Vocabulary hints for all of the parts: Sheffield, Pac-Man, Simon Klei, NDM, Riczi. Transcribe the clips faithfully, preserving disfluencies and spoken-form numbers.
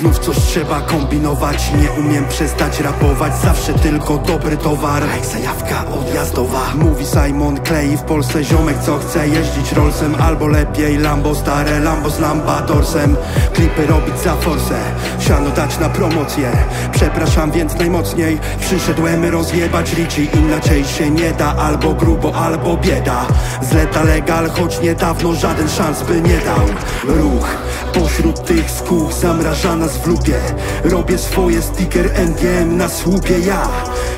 Znów coś trzeba kombinować, nie umiem przestać rapować. Zawsze tylko dobry towar, jak zajawka odjazdowa. Mówi Simon Klei, w Polsce ziomek co chce jeździć Rollsem, albo lepiej Lambo stare, Lambo z Lambadorsem. Klipy robić za forsę, siano dać na promocję. Przepraszam więc najmocniej, przyszedłem rozjebać rici. Inaczej się nie da, albo grubo, albo bieda. Zleta legal, choć niedawno żaden szans by nie dał. Ruch pośród tych skół zamraża nas w lupie. Robię swoje, sticker N D M na słupie. Ja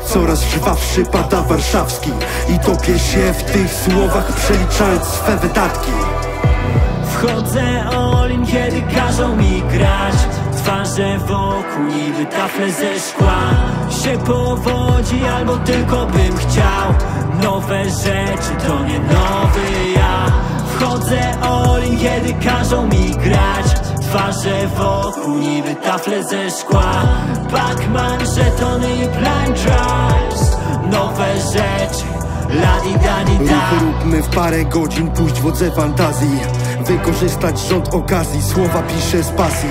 coraz żwawszy pada warszawski i topię się w tych słowach, przeliczając swe wydatki. Wchodzę all-in, kiedy każą mi grać. Twarze wokół niby tafle ze szkła. Się powodzi albo tylko bym chciał. Nowe rzeczy to nie nowy ja. Wchodzę all-in, kiedy każą mi grać. Twarze wokół niby tafle ze szkła. Pac-Man, żetony i blind drives. Nowe rzeczy, la-di-da-di-da. Róbmy w parę godzin, pójść w wodze fantazji. Wykorzystać rząd okazji, słowa piszę z pasji.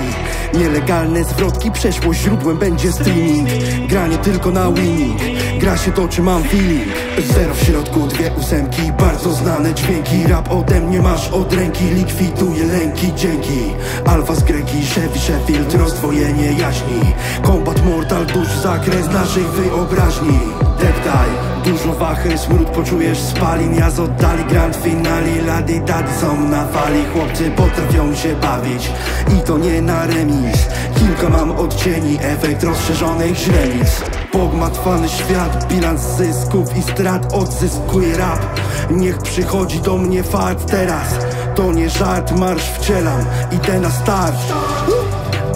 Nielegalne zwrotki przeszło, źródłem będzie streaming. Granie tylko na winning, gra się to czy mam feeling. Zero w środku, dwie ósemki, bardzo znane dźwięki. Rap ode mnie masz od ręki, likwiduję lęki, dzięki. Alfa z Greki, Sheffield, rozdwojenie jaśni. Kombat mortal, duży zakres naszej wyobraźni. Deptaj. Dużo wachy, smród poczujesz spalin. Ja z oddali grand finali. Lady daddy są na fali. Chłopcy potrafią się bawić i to nie na remis. Kilka mam odcieni, efekt rozszerzonych źrenic. Pogmatwany świat, bilans zysków i strat. Odzyskuje rap, niech przychodzi do mnie fart teraz. To nie żart, marsz wcielam. Idę na start,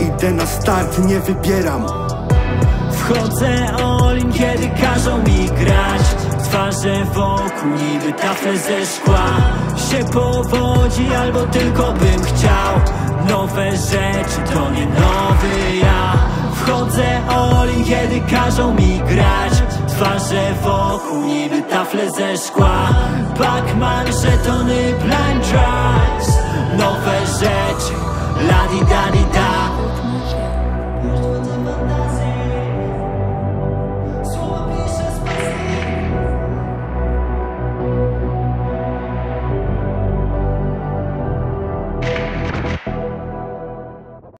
idę na start, nie wybieram. Wchodzę all-in, kiedy każą mi grać. Twarze wokół niby tafle ze szkła. Się powodzi albo tylko bym chciał. Nowe rzeczy to nie nowy ja. Wchodzę all-in, kiedy każą mi grać. Twarze wokół niby tafle ze szkła. Pac-Man, żetony, plan.